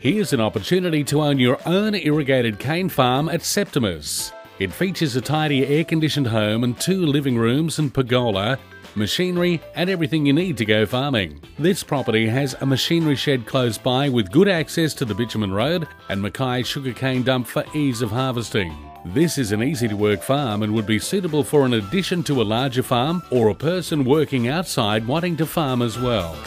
Here's an opportunity to own your own irrigated cane farm at Septimus. It features a tidy air-conditioned home and 2 living rooms and pergola, machinery and everything you need to go farming. This property has a machinery shed close by with good access to the bitumen road and Mackay sugarcane dump for ease of harvesting. This is an easy-to-work farm and would be suitable for an addition to a larger farm or a person working outside wanting to farm as well.